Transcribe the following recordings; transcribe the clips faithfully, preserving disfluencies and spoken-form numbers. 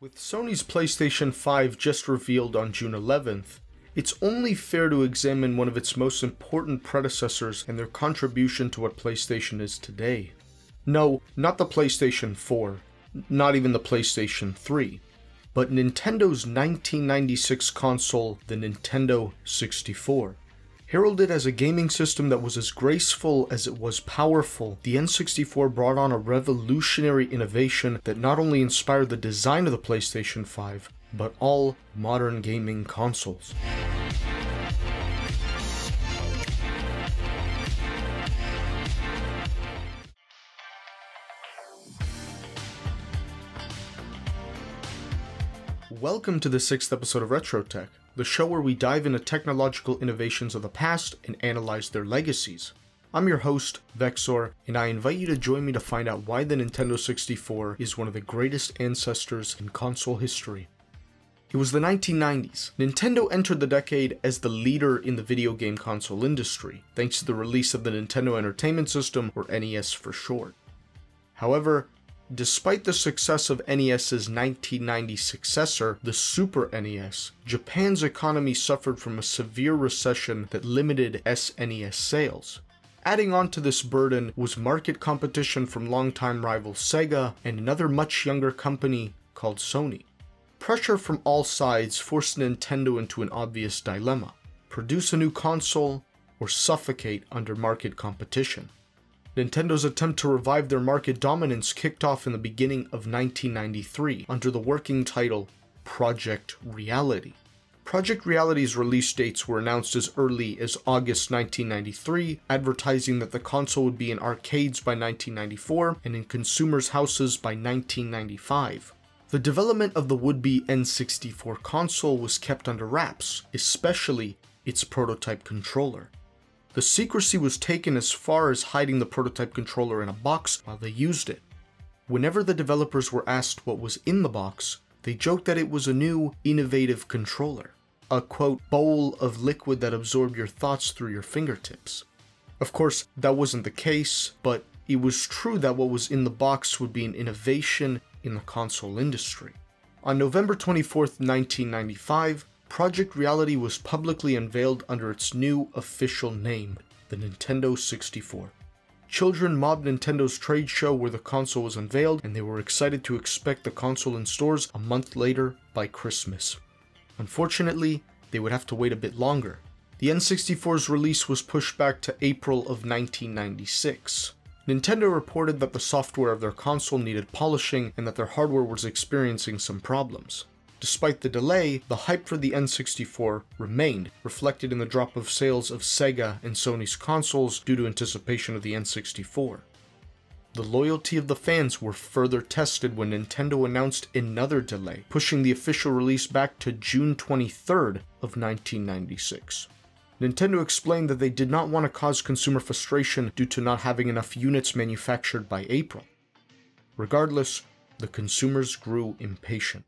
With Sony's PlayStation five just revealed on June eleventh, it's only fair to examine one of its most important predecessors and their contribution to what PlayStation is today. No, not the PlayStation four, not even the PlayStation three, but Nintendo's nineteen ninety-six console, the Nintendo sixty-four. Heralded as a gaming system that was as graceful as it was powerful, the N sixty-four brought on a revolutionary innovation that not only inspired the design of the PlayStation five, but all modern gaming consoles. Welcome to the sixth episode of Retrotech, the show where we dive into technological innovations of the past and analyze their legacies. I'm your host, Vexor, and I invite you to join me to find out why the Nintendo sixty-four is one of the greatest ancestors in console history. It was the nineteen nineties. Nintendo entered the decade as the leader in the video game console industry, thanks to the release of the Nintendo Entertainment System, or N E S for short. However, despite the success of N E S's nineteen ninety successor, the Super N E S, Japan's economy suffered from a severe recession that limited S N E S sales. Adding on to this burden was market competition from longtime rival Sega and another much younger company called Sony. Pressure from all sides forced Nintendo into an obvious dilemma: produce a new console or suffocate under market competition. Nintendo's attempt to revive their market dominance kicked off in the beginning of nineteen ninety-three under the working title Project Reality. Project Reality's release dates were announced as early as August nineteen ninety-three, advertising that the console would be in arcades by nineteen ninety-four and in consumers' houses by nineteen ninety-five. The development of the would-be N sixty-four console was kept under wraps, especially its prototype controller. The secrecy was taken as far as hiding the prototype controller in a box while they used it. Whenever the developers were asked what was in the box, they joked that it was a new, innovative controller. A, quote, bowl of liquid that absorbed your thoughts through your fingertips. Of course, that wasn't the case, but it was true that what was in the box would be an innovation in the console industry. On November twenty-fourth, nineteen ninety-five, Project Reality was publicly unveiled under its new official name, the Nintendo sixty-four. Children mobbed Nintendo's trade show where the console was unveiled, and they were excited to expect the console in stores a month later by Christmas. Unfortunately, they would have to wait a bit longer. The N sixty-four's release was pushed back to April of nineteen ninety-six. Nintendo reported that the software of their console needed polishing and that their hardware was experiencing some problems. Despite the delay, the hype for the N sixty-four remained, reflected in the drop of sales of Sega and Sony's consoles due to anticipation of the N sixty-four. The loyalty of the fans were further tested when Nintendo announced another delay, pushing the official release back to June twenty-third of nineteen ninety-six. Nintendo explained that they did not want to cause consumer frustration due to not having enough units manufactured by April. Regardless, the consumers grew impatient.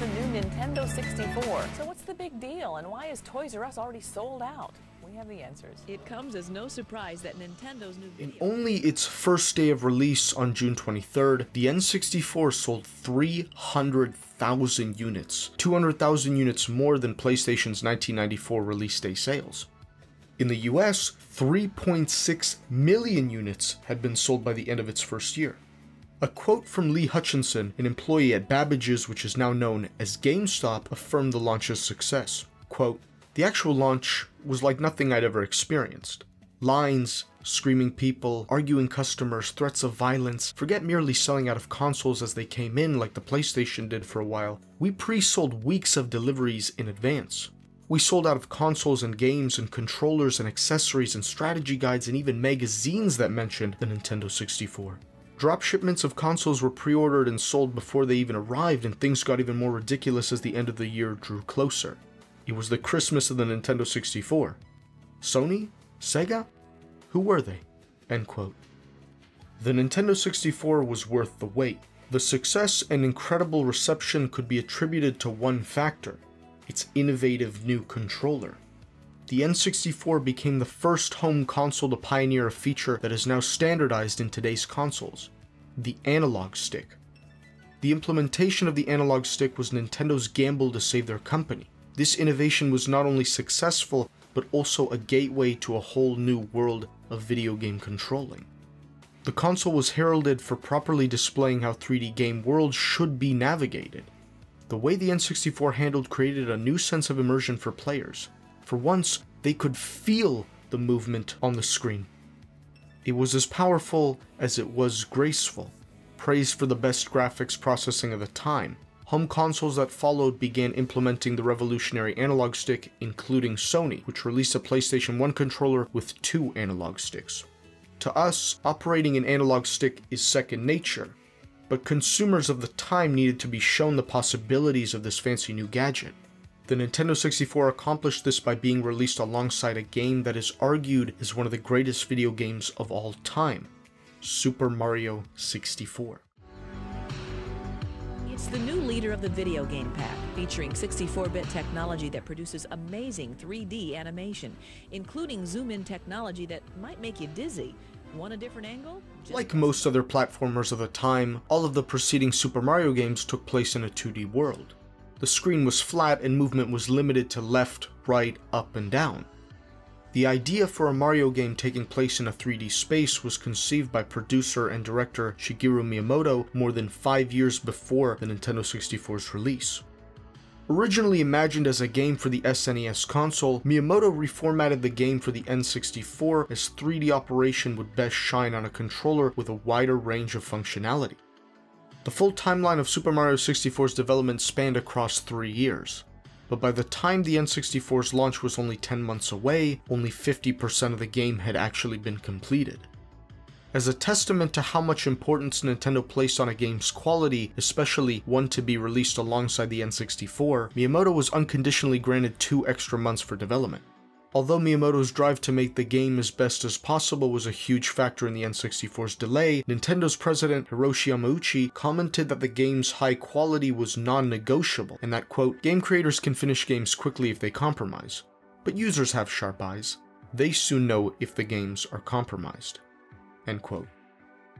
The new Nintendo sixty-four. So what's the big deal, and why is Toys R Us already sold out? We have the answers. It comes as no surprise that Nintendo's new video... In only its first day of release on June twenty-third, the N sixty-four sold three hundred thousand units, two hundred thousand units more than PlayStation's nineteen ninety-four release day sales. In the U S, three point six million units had been sold by the end of its first year. A quote from Lee Hutchinson, an employee at Babbage's, which is now known as GameStop, affirmed the launch's success. Quote, "The actual launch was like nothing I'd ever experienced. Lines, screaming people, arguing customers, threats of violence. Forget merely selling out of consoles as they came in like the PlayStation did for a while. We pre-sold weeks of deliveries in advance. We sold out of consoles and games and controllers and accessories and strategy guides and even magazines that mentioned the Nintendo sixty-four. Drop shipments of consoles were pre-ordered and sold before they even arrived, and things got even more ridiculous as the end of the year drew closer. It was the Christmas of the Nintendo sixty-four. Sony? Sega? Who were they?" End quote. The Nintendo sixty-four was worth the wait. The success and incredible reception could be attributed to one factor: its innovative new controller. the N sixty-four became the first home console to pioneer a feature that is now standardized in today's consoles: the analog stick. The implementation of the analog stick was Nintendo's gamble to save their company. This innovation was not only successful, but also a gateway to a whole new world of video game controlling. The console was heralded for properly displaying how three D game worlds should be navigated. The way the N sixty-four handled created a new sense of immersion for players. For once, they could feel the movement on the screen. It was as powerful as it was graceful. Praised for the best graphics processing of the time, home consoles that followed began implementing the revolutionary analog stick, including Sony, which released a PlayStation one controller with two analog sticks. To us, operating an analog stick is second nature, but consumers of the time needed to be shown the possibilities of this fancy new gadget. The Nintendo sixty-four accomplished this by being released alongside a game that is argued as one of the greatest video games of all time: Super Mario sixty-four. It's the new leader of the video game pack, featuring sixty-four bit technology that produces amazing three D animation, including zoom-in technology that might make you dizzy. Want a different angle? Just like most other platformers of the time, all of the preceding Super Mario games took place in a two D world. The screen was flat and movement was limited to left, right, up, and down. The idea for a Mario game taking place in a three D space was conceived by producer and director Shigeru Miyamoto more than five years before the Nintendo sixty-four's release. Originally imagined as a game for the S N E S console, Miyamoto reformatted the game for the N sixty-four as three D operation would best shine on a controller with a wider range of functionality. The full timeline of Super Mario sixty-four's development spanned across three years. But by the time the N sixty-four's launch was only ten months away, only fifty percent of the game had actually been completed. As a testament to how much importance Nintendo placed on a game's quality, especially one to be released alongside the N sixty-four, Miyamoto was unconditionally granted two extra months for development. Although Miyamoto's drive to make the game as best as possible was a huge factor in the N sixty-four's delay, Nintendo's president Hiroshi Yamauchi commented that the game's high quality was non-negotiable, and that, quote, "game creators can finish games quickly if they compromise, but users have sharp eyes. They soon know if the games are compromised," end quote.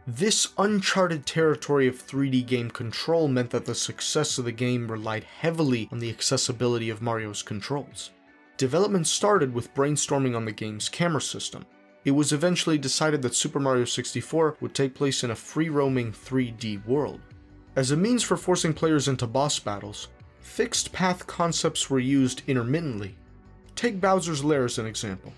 This uncharted territory of three D game control meant that the success of the game relied heavily on the accessibility of Mario's controls. Development started with brainstorming on the game's camera system. It was eventually decided that Super Mario sixty-four would take place in a free-roaming three D world. As a means for forcing players into boss battles, fixed path concepts were used intermittently. Take Bowser's Lair as an example.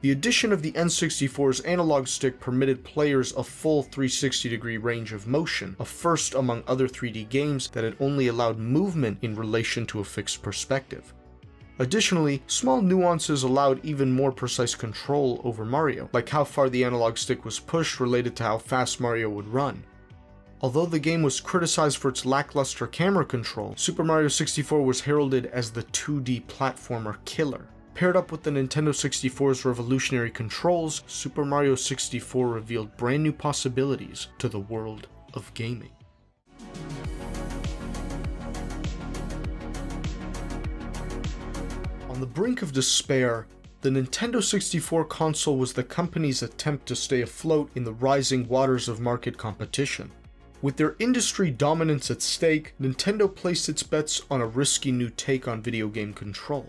The addition of the N sixty-four's analog stick permitted players a full three hundred sixty degree range of motion, a first among other three D games that had only allowed movement in relation to a fixed perspective. Additionally, small nuances allowed even more precise control over Mario, like how far the analog stick was pushed related to how fast Mario would run. Although the game was criticized for its lackluster camera control, Super Mario sixty-four was heralded as the two D platformer killer. Paired up with the Nintendo sixty-four's revolutionary controls, Super Mario sixty-four revealed brand new possibilities to the world of gaming. On the brink of despair, the Nintendo sixty-four console was the company's attempt to stay afloat in the rising waters of market competition. With their industry dominance at stake, Nintendo placed its bets on a risky new take on video game control.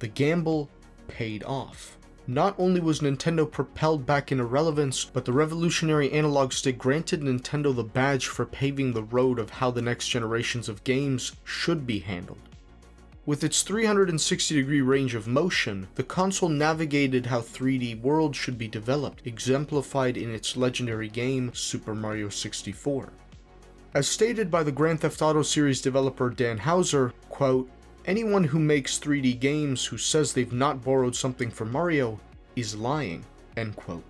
The gamble paid off. Not only was Nintendo propelled back into relevance, but the revolutionary analog stick granted Nintendo the badge for paving the road of how the next generations of games should be handled. With its three hundred sixty degree range of motion, the console navigated how three D worlds should be developed, exemplified in its legendary game, Super Mario sixty-four. As stated by the Grand Theft Auto series developer Dan Houser, quote, "anyone who makes three D games who says they've not borrowed something from Mario is lying," end quote.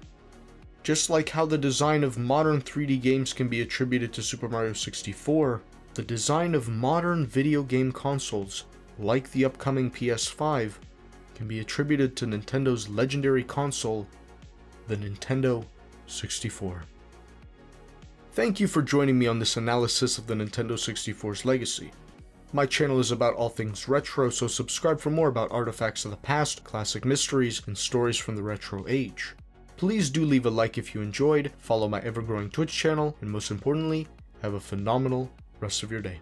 Just like how the design of modern three D games can be attributed to Super Mario sixty-four, the design of modern video game consoles, like the upcoming P S five, can be attributed to Nintendo's legendary console, the Nintendo sixty-four. Thank you for joining me on this analysis of the Nintendo sixty-four's legacy. My channel is about all things retro, so subscribe for more about artifacts of the past, classic mysteries, and stories from the retro age. Please do leave a like if you enjoyed, follow my ever-growing Twitch channel, and most importantly, have a phenomenal rest of your day.